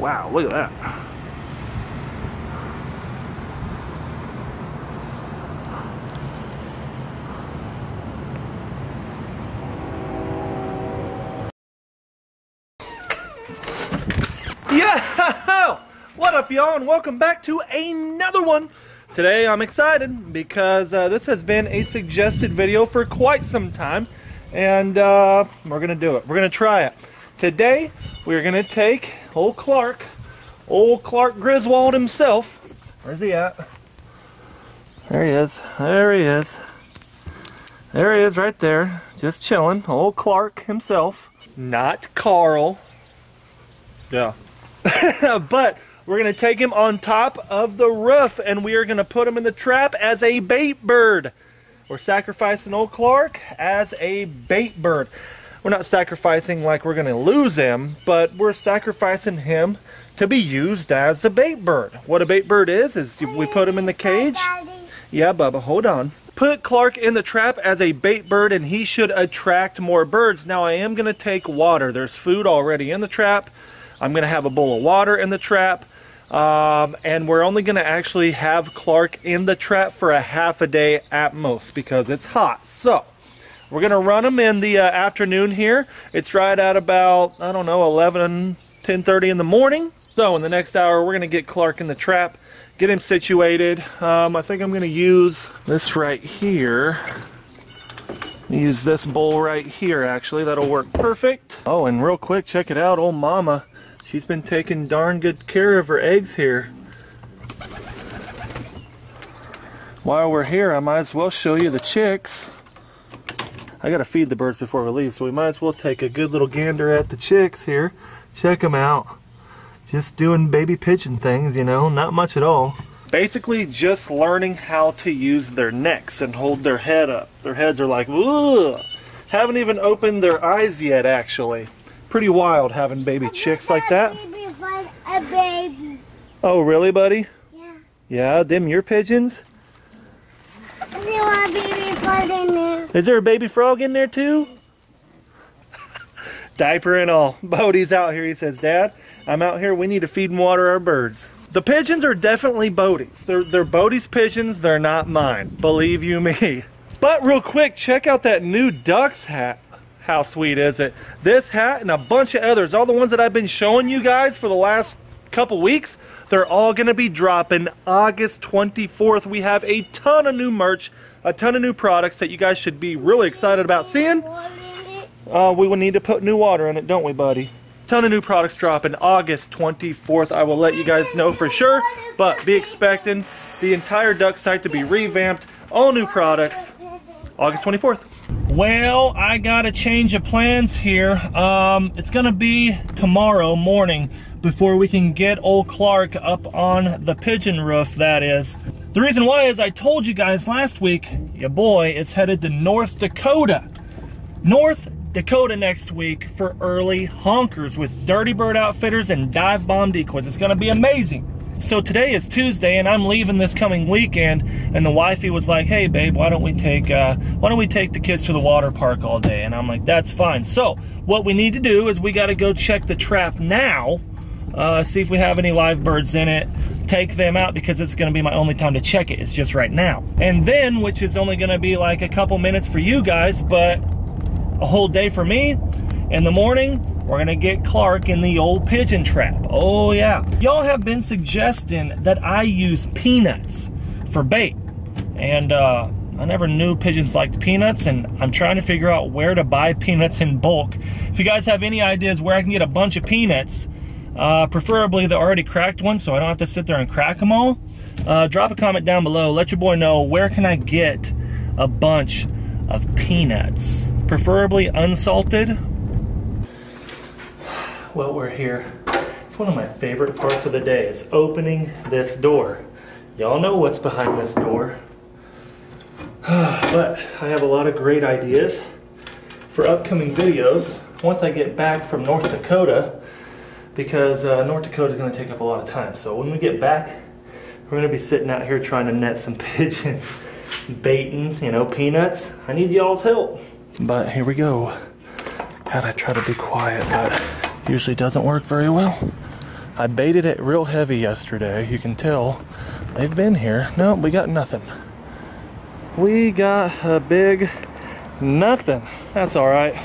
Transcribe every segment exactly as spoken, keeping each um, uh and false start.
Wow, look at that. Yo! What up, y'all, and welcome back to another one. Today I'm excited because uh, this has been a suggested video for quite some time, and uh, we're gonna do it. We're gonna try it. Today we're gonna take old Clark, old Clark Griswold himself. Where's he at? There he is. There he is. There he is, right there, just chilling. Old Clark himself, not Carl. Yeah. But we're going to take him on top of the roof, and we are going to put him in the trap as a bait bird. We're sacrificing old Clark as a bait bird. We're not sacrificing like we're going to lose him, but we're sacrificing him to be used as a bait bird. What a bait bird is, is we put him in the cage. Yeah, Bubba, hold on. Put Clark in the trap as a bait bird, and he should attract more birds. Now, I am going to take water. There's food already in the trap. I'm going to have a bowl of water in the trap, um, and we're only going to actually have Clark in the trap for a half a day at most because it's hot. So we're going to run him in the uh, afternoon here. It's right at about, I don't know, eleven, ten thirty in the morning. So in the next hour, we're going to get Clark in the trap, get him situated. Um, I think I'm going to use this right here. Use this bowl right here, actually. That'll work perfect. Oh, and real quick, check it out, old mama. She's been taking darn good care of her eggs here. While we're here, I might as well show you the chicks. I gotta feed the birds before we leave, so we might as well take a good little gander at the chicks here. Check them out. Just doing baby pigeon things, you know, not much at all. Basically just learning how to use their necks and hold their head up. Their heads are like, ugh. Haven't even opened their eyes yet, actually. Pretty wild having baby chicks like that. A baby. Oh, really, buddy? Yeah. Yeah, them your pigeons? Is there a baby frog in there? Is there a baby frog in there, too? Diaper and all. Bodie's out here. He says, Dad, I'm out here. We need to feed and water our birds. The pigeons are definitely Bodie's. They're, they're Bodie's pigeons. They're not mine. Believe you me. But real quick, check out that new D U X hat. How sweet is it? This hat and a bunch of others, all the ones that I've been showing you guys for the last couple weeks, they're all going to be dropping August twenty-fourth. We have a ton of new merch, a ton of new products that you guys should be really excited about seeing. Uh, we will need to put new water in it, don't we, buddy? Ton of new products dropping August twenty-fourth. I will let you guys know for sure, but be expecting the entire D U X site to be revamped, all new products, August twenty-fourth. Well, I got a change of plans here. Um, it's gonna be tomorrow morning before we can get old Clark up on the pigeon roof, that is. The reason why is I told you guys last week, your boy is headed to North Dakota. North Dakota next week for early honkers with Dirty Bird Outfitters and Dive Bomb Decoys. It's gonna be amazing. So today is Tuesday, and I'm leaving this coming weekend, and the wifey was like, hey babe, why don't we take uh, why don't we take the kids to the water park all day? And I'm like, that's fine. So what we need to do is we got to go check the trap now, uh, see if we have any live birds in it, take them out, because it's going to be my only time to check it. It's just right now. And then, which is only going to be like a couple minutes for you guys, but a whole day for me, in the morning, we're gonna get Clark in the old pigeon trap. Oh yeah. Y'all have been suggesting that I use peanuts for bait. And uh, I never knew pigeons liked peanuts, and I'm trying to figure out where to buy peanuts in bulk. If you guys have any ideas where I can get a bunch of peanuts, uh, preferably the already cracked ones so I don't have to sit there and crack them all, uh, drop a comment down below. Let your boy know, where can I get a bunch of peanuts? Preferably unsalted. Well, we're here. It's one of my favorite parts of the day, is opening this door. Y'all know what's behind this door. But I have a lot of great ideas for upcoming videos once I get back from North Dakota, because uh, North Dakota is going to take up a lot of time. So when we get back, we're going to be sitting out here trying to net some pigeons, baiting, you know, peanuts. I need y'all's help. But here we go. God, I try to be quiet, but usually doesn't work very well. I baited it real heavy yesterday. You can tell they've been here. No, we got nothing. We got a big nothing. That's all right.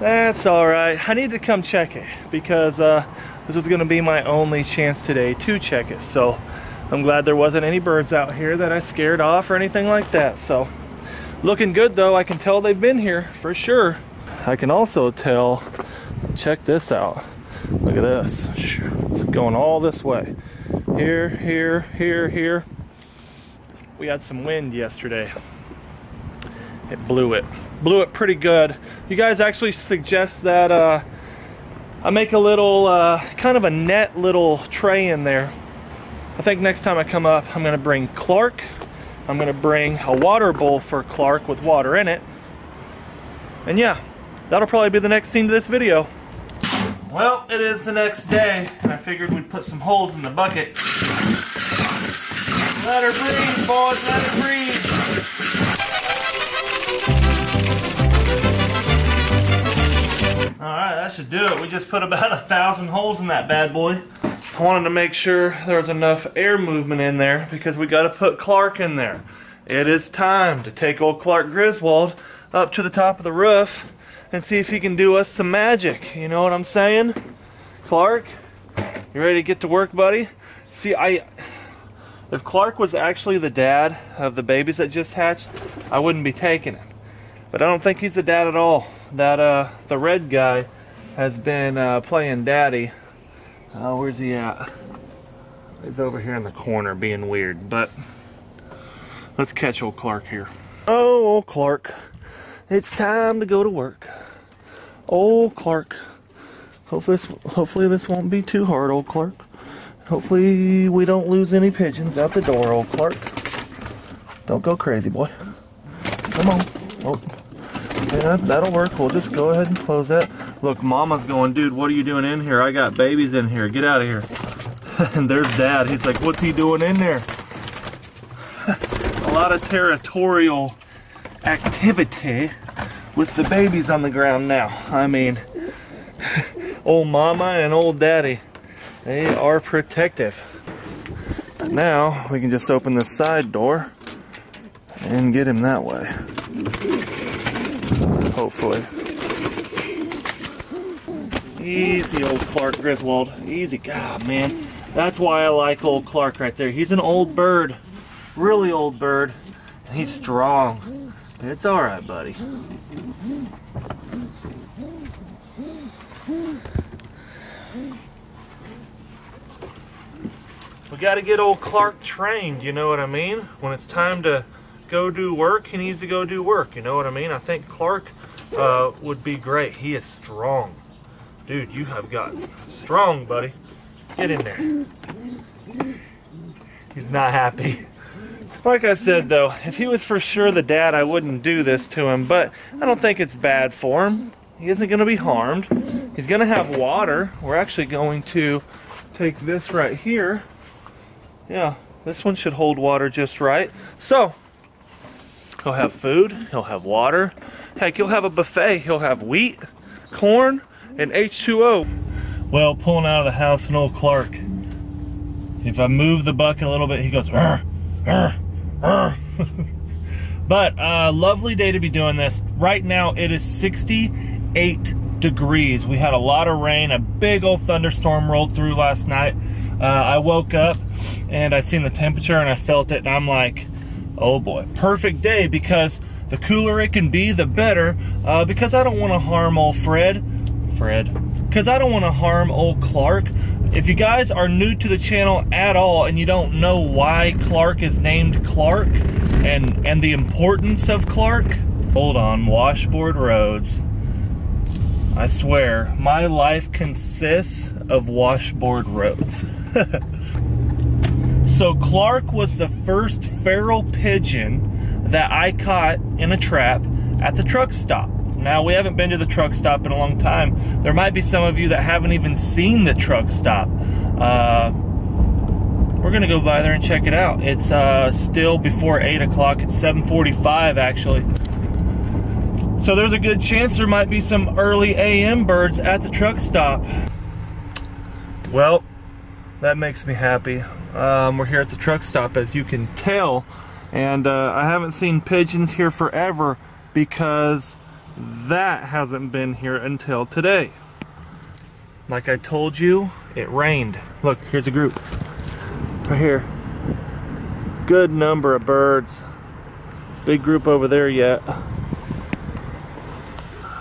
That's all right. I need to come check it because uh, this was gonna be my only chance today to check it. So I'm glad there wasn't any birds out here that I scared off or anything like that. So looking good though. I can tell they've been here for sure. I can also tell, check this out. Look at this. It's going all this way. Here, here, here, here. We had some wind yesterday. It blew it. Blew it pretty good. You guys actually suggest that uh, I make a little, uh, kind of a net little tray in there. I think next time I come up, I'm gonna bring Clark. I'm gonna bring a water bowl for Clark with water in it. And yeah, that'll probably be the next scene to this video. Well, it is the next day, and I figured we'd put some holes in the bucket. Let her breathe, boys, let her breathe. Alright, that should do it. We just put about a thousand holes in that bad boy. I wanted to make sure there was enough air movement in there, because we gotta put Clark in there. It is time to take old Clark Griswold up to the top of the roof and see if he can do us some magic. You know what I'm saying? Clark, you ready to get to work, buddy? See, I, if Clark was actually the dad of the babies that just hatched, I wouldn't be taking him. But I don't think he's the dad at all. That, uh, the red guy has been uh, playing daddy. Uh, where's he at? He's over here in the corner being weird, but let's catch old Clark here. Oh, old Clark. It's time to go to work. Old Clark. Hopefully this, hopefully this won't be too hard, old Clark. Hopefully we don't lose any pigeons out the door, old Clark. Don't go crazy, boy. Come on. Oh. Yeah, that'll work. We'll just go ahead and close that. Look, Mama's going, dude, what are you doing in here? I got babies in here. Get out of here. And there's Dad. He's like, what's he doing in there? A lot of territorial activity with the babies on the ground now. I mean, old Mama and old Daddy, they are protective. Now we can just open this side door and get him that way, hopefully. Easy, old Clark Griswold. Easy. God, man, that's why I like old Clark right there. He's an old bird, really old bird, and he's strong. It's all right, buddy. We got to get old Clark trained, you know what I mean? When it's time to go do work, he needs to go do work, you know what I mean? I think Clark uh, would be great. He is strong. Dude, you have got strong, buddy. Get in there. He's not happy. Like I said though, if he was for sure the dad, I wouldn't do this to him, but I don't think it's bad for him. He isn't going to be harmed. He's going to have water. We're actually going to take this right here. Yeah, this one should hold water just right. So, he'll have food, he'll have water. Heck, he'll have a buffet. He'll have wheat, corn, and H two O. Well, pulling out of the house and old Clark. If I move the bucket a little bit, he goes, "Arr, arr." But uh, lovely day to be doing this. Right now it is sixty-eight degrees. We had a lot of rain. A big old thunderstorm rolled through last night. Uh, I woke up and I seen the temperature and I felt it and I'm like, oh boy, perfect day, because the cooler it can be, the better, uh, because I don't want to harm old Fred. Fred. Because I don't want to harm old Clark. If you guys are new to the channel at all and you don't know why Clark is named Clark and, and the importance of Clark, hold on, washboard roads. I swear, my life consists of washboard roads. So Clark was the first feral pigeon that I caught in a trap at the truck stop. Now, we haven't been to the truck stop in a long time. There might be some of you that haven't even seen the truck stop. Uh, we're gonna go by there and check it out. It's uh, still before eight o'clock. It's seven forty-five actually. So there's a good chance there might be some early A M birds at the truck stop. Well, that makes me happy. Um, we're here at the truck stop, as you can tell, and uh, I haven't seen pigeons here forever because that hasn't been here until today. Like I told you, it rained. Look, here's a group right here. Good number of birds. Big group over there yet.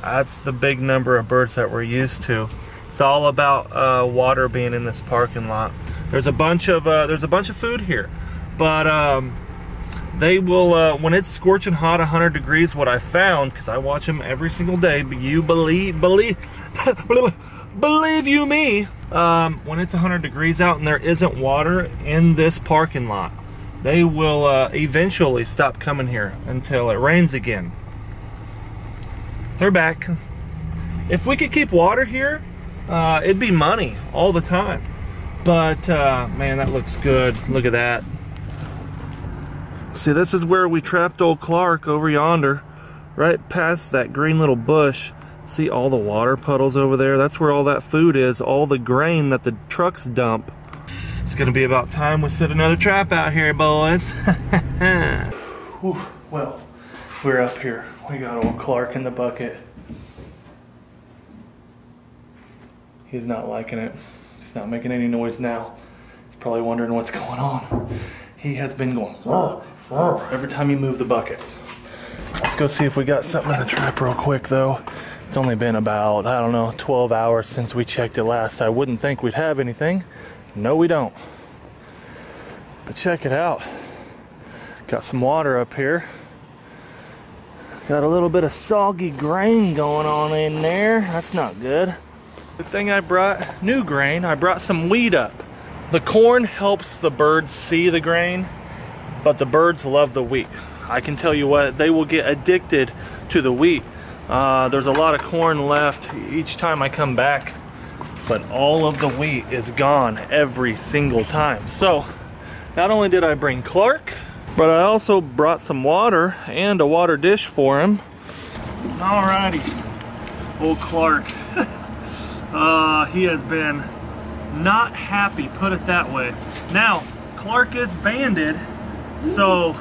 That's the big number of birds that we're used to. It's all about uh, water being in this parking lot. There's a bunch of uh, there's a bunch of food here, but um, they will uh, when it's scorching hot, one hundred degrees. What I found, because I watch them every single day, but you believe believe believe you me, um, when it's one hundred degrees out and there isn't water in this parking lot, they will uh, eventually stop coming here until it rains again. They're back. If we could keep water here, Uh, it'd be money all the time, but uh, man, that looks good. Look at that. See, this is where we trapped old Clark over yonder, right past that green little bush. See all the water puddles over there? That's where all that food is, all the grain that the trucks dump. It's gonna be about time we set another trap out here, boys. Whew, well, we're up here. We got old Clark in the bucket. He's not liking it. He's not making any noise now. He's probably wondering what's going on. He has been going roar, roar, every time you move the bucket. Let's go see if we got something in the trap real quick though. It's only been about, I don't know, twelve hours since we checked it last. I wouldn't think we'd have anything. No, we don't. But check it out. Got some water up here. Got a little bit of soggy grain going on in there. That's not good. Good thing I brought new grain. I brought some wheat up. The corn helps the birds see the grain, but the birds love the wheat. I can tell you what, they will get addicted to the wheat. Uh, there's a lot of corn left each time I come back, but all of the wheat is gone every single time. So, not only did I bring Clark, but I also brought some water and a water dish for him. Alrighty, old Clark. Uh, he has been not happy, put it that way. Now, Clark is banded, so,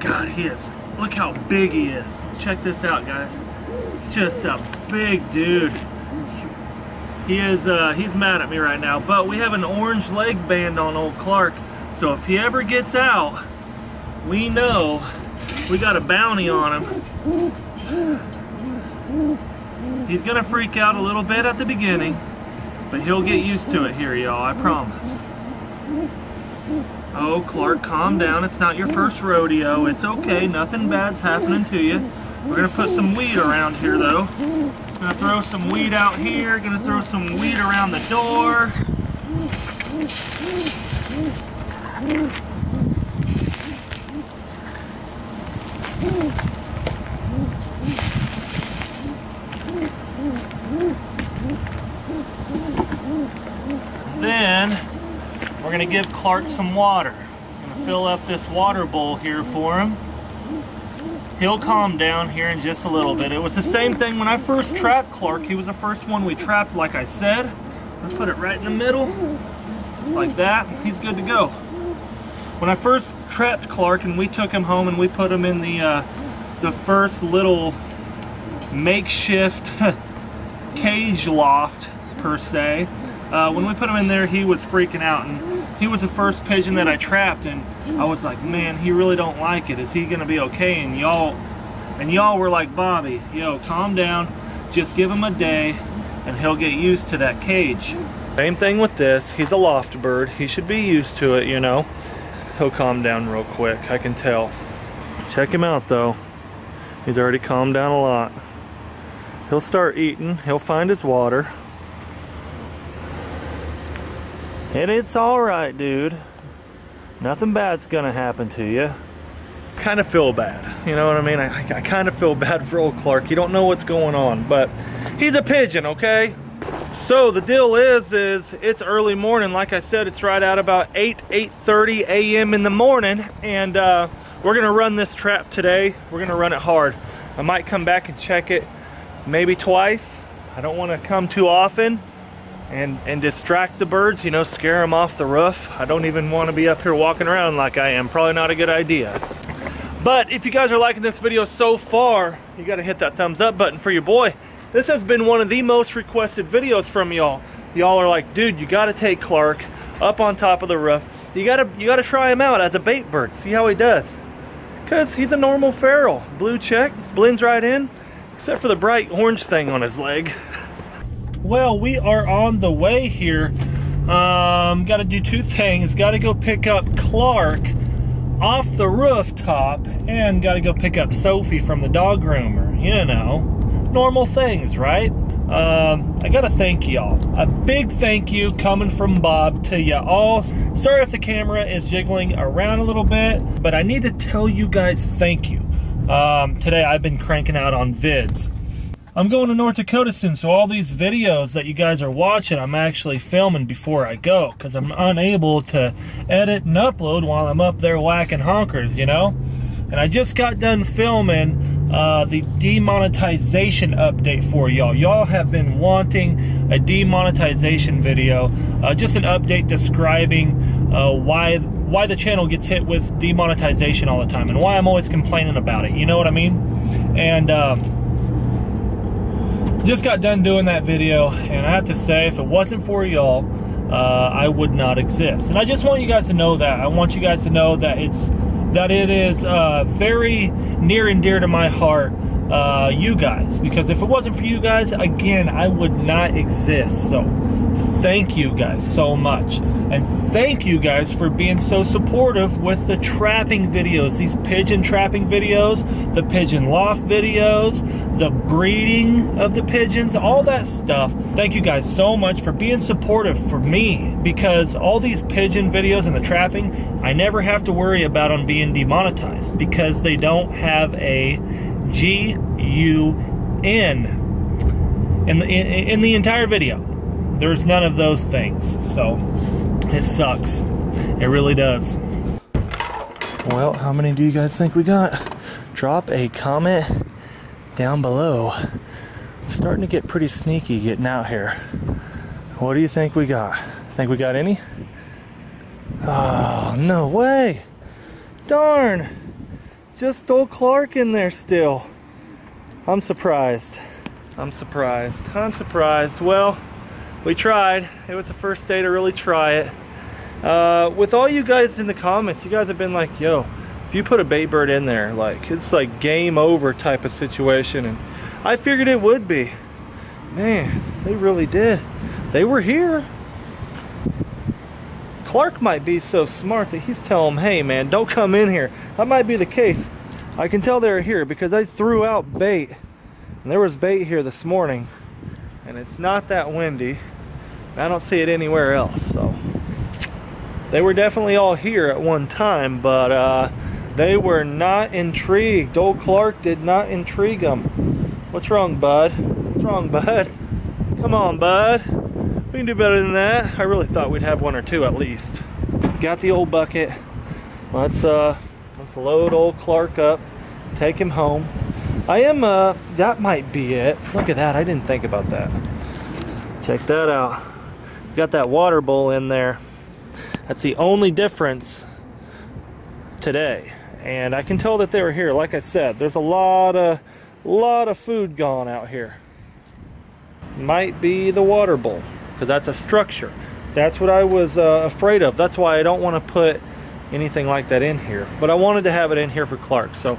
God, he is, look how big he is. Check this out, guys. Just a big dude. He is, uh, he's mad at me right now, but we have an orange leg band on old Clark, so if he ever gets out, we know we got a bounty on him. He's gonna freak out a little bit at the beginning, but he'll get used to it here, y'all, I promise. Oh, Clark, calm down. It's not your first rodeo. It's okay. Nothing bad's happening to you. We're gonna put some weed around here, though. Gonna throw some weed out here. Gonna throw some weed around the door. Then we're going to give Clark some water. I'm going to fill up this water bowl here for him. He'll calm down here in just a little bit. It was the same thing when I first trapped Clark. He was the first one we trapped, like I said. I put it right in the middle, just like that. He's good to go. When I first trapped Clark and we took him home and we put him in the uh, the first little makeshift cage loft, per se. Uh, when we put him in there, he was freaking out, and he was the first pigeon that I trapped, and I was like, man, he really don't like it. Is he gonna be okay? And y'all and y'all were like, Bobby, yo, calm down, just give him a day and he'll get used to that cage. Same thing with this. He's a loft bird. He should be used to it, you know. He'll calm down real quick, I can tell. Check him out though. He's already calmed down a lot. He'll start eating, he'll find his water. And it's alright, dude. Nothing bad's gonna happen to you. Kind of feel bad. You know what I mean? I, I, I kind of feel bad for old Clark. You don't know what's going on, but he's a pigeon, okay? So the deal is, is it's early morning. Like I said, it's right at about eight, eight thirty a m in the morning. And uh, we're gonna run this trap today. We're gonna run it hard. I might come back and check it maybe twice. I don't wanna come too often. and and distract the birds, you know, scare them off the roof. I don't even want to be up here walking around like I am. Probably not a good idea. But if you guys are liking this video so far, you got to hit that thumbs up button for your boy. This has been one of the most requested videos from y'all. Y'all are like, dude, you got to take Clark up on top of the roof. You got to you got to try him out as a bait bird. See how he does. Because he's a normal feral. Blue check, blends right in, except for the bright orange thing on his leg. Well, we are on the way here. Um, got to do two things. Got to go pick up Clark off the rooftop, and got to go pick up Sophie from the dog groomer. You know, normal things, right? Um, I got to thank y'all. A big thank you coming from Bob to y'all. Sorry if the camera is jiggling around a little bit, but I need to tell you guys thank you. Um, today I've been cranking out on vids. I'm going to North Dakota soon, so all these videos that you guys are watching, I'm actually filming before I go, because I'm unable to edit and upload while I'm up there whacking honkers, you know? And I just got done filming uh, the demonetization update for y'all. Y'all have been wanting a demonetization video, uh, just an update describing uh, why, why the channel gets hit with demonetization all the time, and why I'm always complaining about it, you know what I mean? And, uh, just got done doing that video, and I have to say, if it wasn't for y'all, uh, I would not exist. And I just want you guys to know that. I want you guys to know that it's that it is uh, very near and dear to my heart, uh, you guys. Because if it wasn't for you guys, again, I would not exist. So thank you guys so much, and thank you guys for being so supportive with the trapping videos, these pigeon trapping videos, the pigeon loft videos, the breeding of the pigeons, all that stuff. Thank you guys so much for being supportive for me, because all these pigeon videos and the trapping, I never have to worry about them being demonetized, because they don't have a G U N in the, in, in the entire video. There's none of those things, so it sucks. It really does. Well, how many do you guys think we got? Drop a comment down below. I'm starting to get pretty sneaky getting out here. What do you think we got? Think we got any? Oh, no way. Darn. Just stole Clark in there still. I'm surprised. I'm surprised. I'm surprised. Well, we tried. It was the first day to really try it. Uh, with all you guys in the comments, you guys have been like, yo, if you put a bait bird in there, like, it's like game over type of situation. And I figured it would be. Man, they really did. They were here. Clark might be so smart that he's telling them, hey man, don't come in here. That might be the case. I can tell they're here because I threw out bait. And there was bait here this morning. And it's not that windy. I don't see it anywhere else, so they were definitely all here at one time, but uh, they were not intrigued. Old Clark did not intrigue them. What's wrong, bud? What's wrong, bud? Come on, bud. We can do better than that. I really thought we'd have one or two at least. Got the old bucket. Let's uh, let's load old Clark up, take him home. I am. Uh, that might be it. Look at that. I didn't think about that. Check that out. Got that water bowl in there. That's the only difference today, and I can tell that they were here. Like I said, there's a lot of lot of food gone out here. Might be the water bowl, because that's a structure. That's what I was uh, afraid of. That's why I don't want to put anything like that in here, but I wanted to have it in here for Clark. So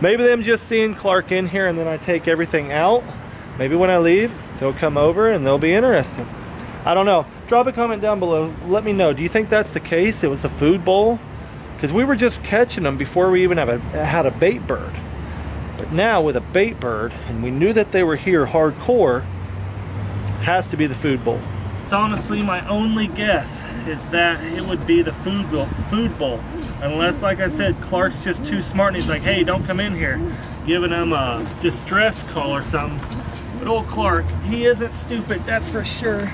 maybe them just seeing Clark in here, and then I take everything out. Maybe when I leave, they'll come over and they'll be interested. I don't know. Drop a comment down below. Let me know. Do you think that's the case? It was a food bowl? Because we were just catching them before we even have a, had a bait bird. But now with a bait bird, and we knew that they were here hardcore, has to be the food bowl. It's honestly my only guess is that it would be the food bowl, food bowl. Unless, like I said, Clark's just too smart and he's like, hey, don't come in here. Giving him a distress call or something. But old Clark, he isn't stupid, that's for sure.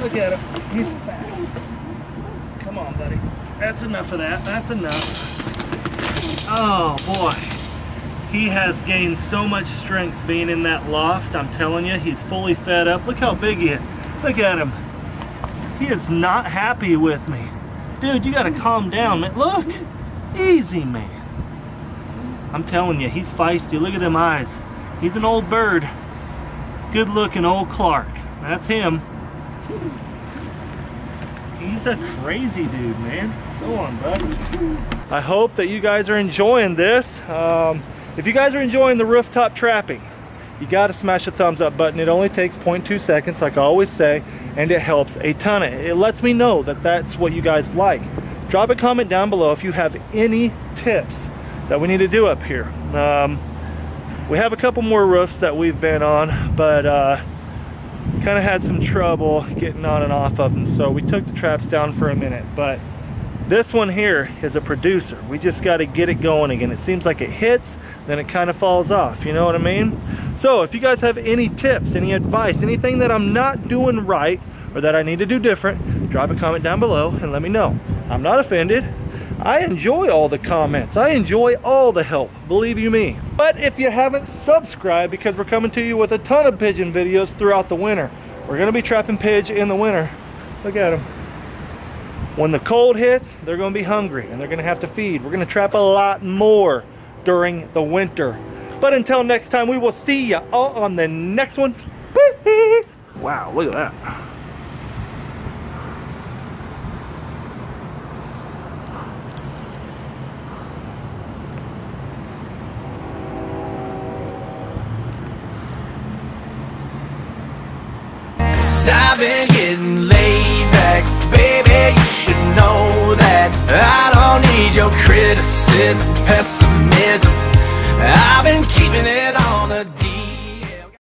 Look at him. He's fast. Come on, buddy. That's enough of that. That's enough. Oh, boy. He has gained so much strength being in that loft. I'm telling you, he's fully fed up. Look how big he is. Look at him. He is not happy with me. Dude, you gotta calm down, man. Look, easy, man. I'm telling you, he's feisty. Look at them eyes. He's an old bird. Good looking old Clark. That's him. He's a crazy dude, man. Go on, bud. I hope that you guys are enjoying this. Um, If you guys are enjoying the rooftop trapping, you gotta smash the thumbs up button. It only takes zero point two seconds, like I always say, and it helps a ton. It lets me know that that's what you guys like. Drop a comment down below if you have any tips that we need to do up here. Um, we have a couple more roofs that we've been on, but uh, kind of had some trouble getting on and off of them, so we took the traps down for a minute. But this one here is a producer. We just got to get it going again. It seems like it hits, then it kind of falls off. You know what I mean? So if you guys have any tips, any advice, anything that I'm not doing right or that I need to do different, drop a comment down below and let me know. I'm not offended. I enjoy all the comments. I enjoy all the help, believe you me. But if you haven't subscribed, because we're coming to you with a ton of pigeon videos throughout the winter. We're going to be trapping pigeon in the winter. Look at them. When the cold hits, they're going to be hungry and they're going to have to feed. We're going to trap a lot more during the winter. But until next time, we will see you all on the next one. Peace! Wow, look at that. Cause I've been getting laid back. Baby, you should know that I don't need your criticism, pessimism. I've been keeping it